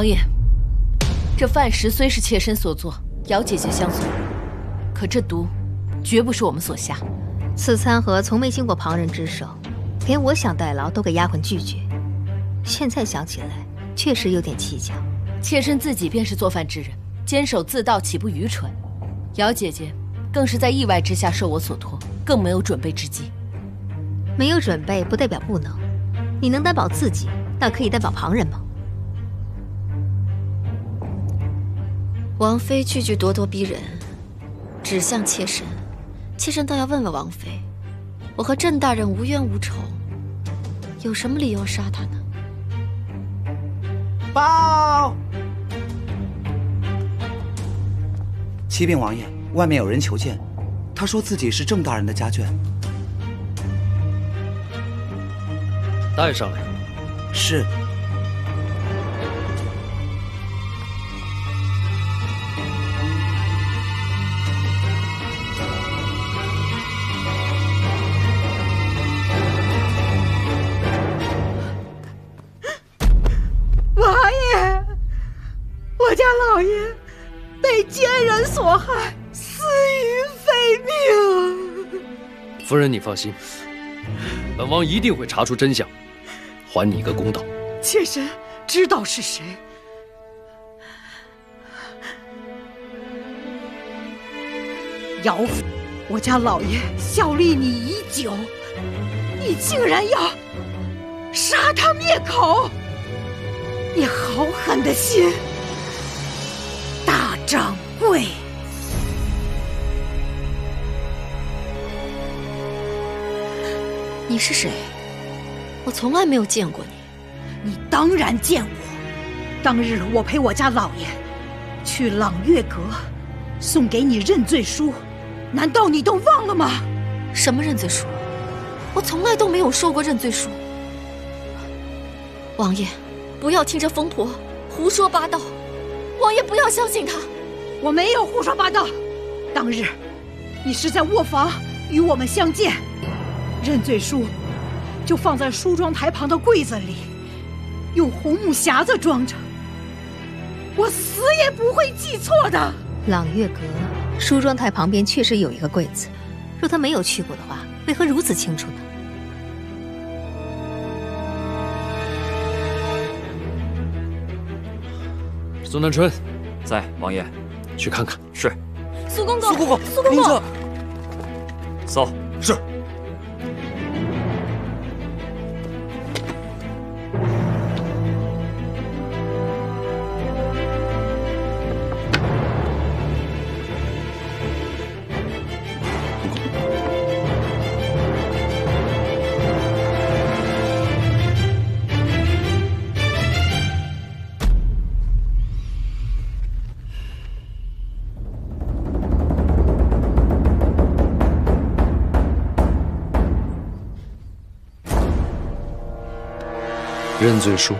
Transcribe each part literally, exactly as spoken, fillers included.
王爷，这饭食虽是妾身所做，姚姐姐相送，可这毒绝不是我们所下。此餐盒从没经过旁人之手，连我想代劳都给丫鬟拒绝。现在想起来，确实有点蹊跷。妾身自己便是做饭之人，监守自盗，岂不愚蠢？姚姐姐更是在意外之下受我所托，更没有准备之机。没有准备不代表不能，你能担保自己，那可以担保旁人吗？ 王妃句句咄咄逼人，指向妾身，妾身倒要问问王妃，我和郑大人无冤无仇，有什么理由杀他呢？报！启禀王爷，外面有人求见，他说自己是郑大人的家眷。带上来。是。 夫人，你放心，本王一定会查出真相，还你一个公道。妾身知道是谁。姚府，我家老爷效力你已久，你竟然要杀他灭口！你好狠的心，大掌柜！ 你是谁？我从来没有见过你。你当然见过。当日我陪我家老爷去朗月阁，送给你认罪书，难道你都忘了吗？什么认罪书？我从来都没有收过认罪书。王爷，不要听这疯婆胡说八道。王爷不要相信他。我没有胡说八道。当日，你是在卧房与我们相见。 认罪书就放在梳妆台旁的柜子里，用红木匣子装着。我死也不会记错的。朗月阁梳妆台旁边确实有一个柜子，若他没有去过的话，为何如此清楚呢？苏南春，在王爷，去看看。是。苏公公，苏公公，苏公公，搜。是。 认罪书，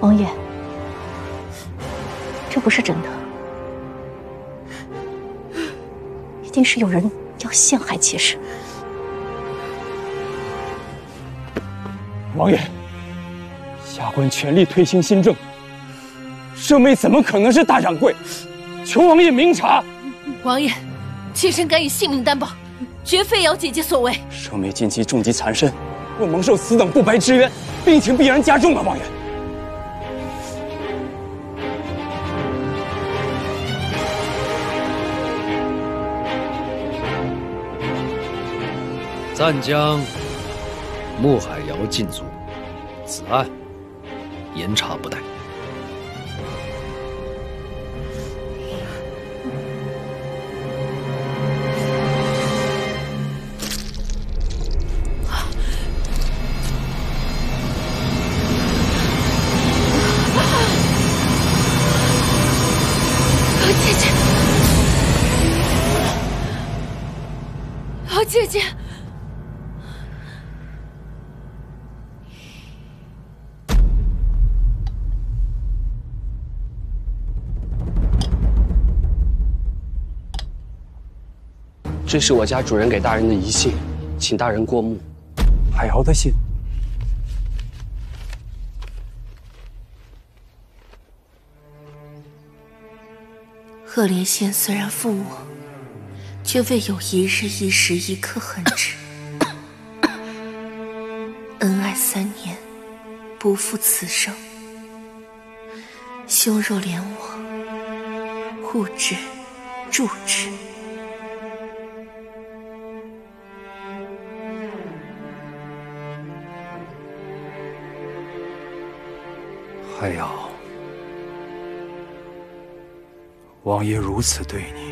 王爷，这不是真的，一定是有人。 要陷害妾身，王爷，下官全力推行新政，舍妹怎么可能是大掌柜？求王爷明察。王爷，妾身敢以性命担保，绝非姚姐姐所为。舍妹近期重疾缠身，我蒙受此等不白之冤，病情必然加重啊，王爷。 暂将穆海瑶禁足，此案严查不贷。姐姐，姚姐姐。这是我家主人给大人的遗信，请大人过目。海瑶的信。 赫连仙虽然负我，却未有一日一时一刻痕迹。恩爱三年，不负此生。兄若怜我，护之，助之。海瑶。 王爷如此对你，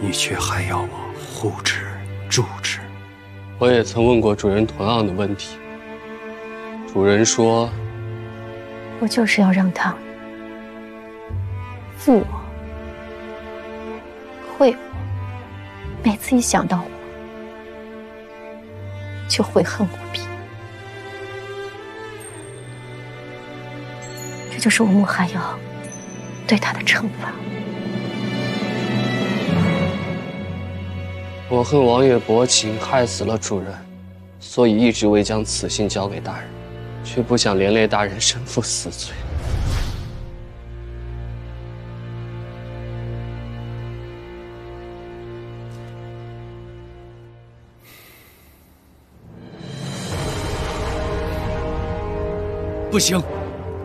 你却还要我护之、助之。我也曾问过主人同样的问题，主人说：“我就是要让他负我、愧我，每次一想到我，就悔恨无比。”这就是我穆海瑶 对他的惩罚。我恨王爷薄情，害死了主人，所以一直未将此信交给大人，却不想连累大人身负死罪。不行，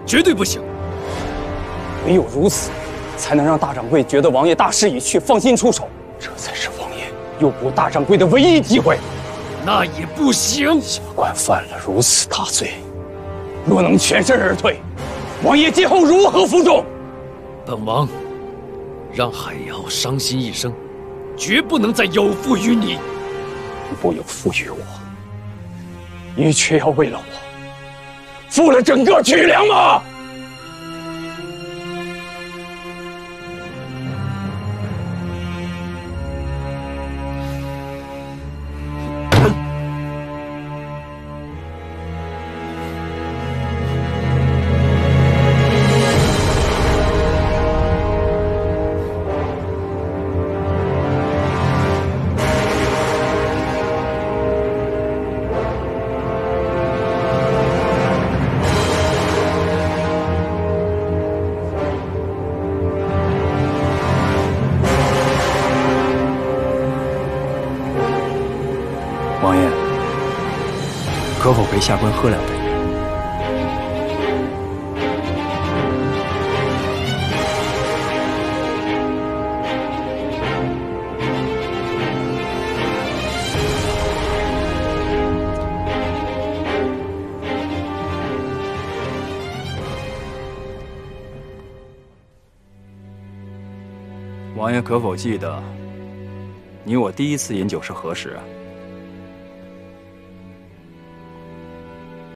绝对不行！ 唯有如此，才能让大掌柜觉得王爷大势已去，放心出手。这才是王爷诱捕大掌柜的唯一机会。那也不行。下官犯了如此大罪，若能全身而退，王爷今后如何服众？本王让海瑶伤心一生，绝不能再有负于你。不有负于我，你却要为了我，负了整个曲梁吗？ 可否陪下官喝两杯？王爷可否记得，你我第一次饮酒是何时啊？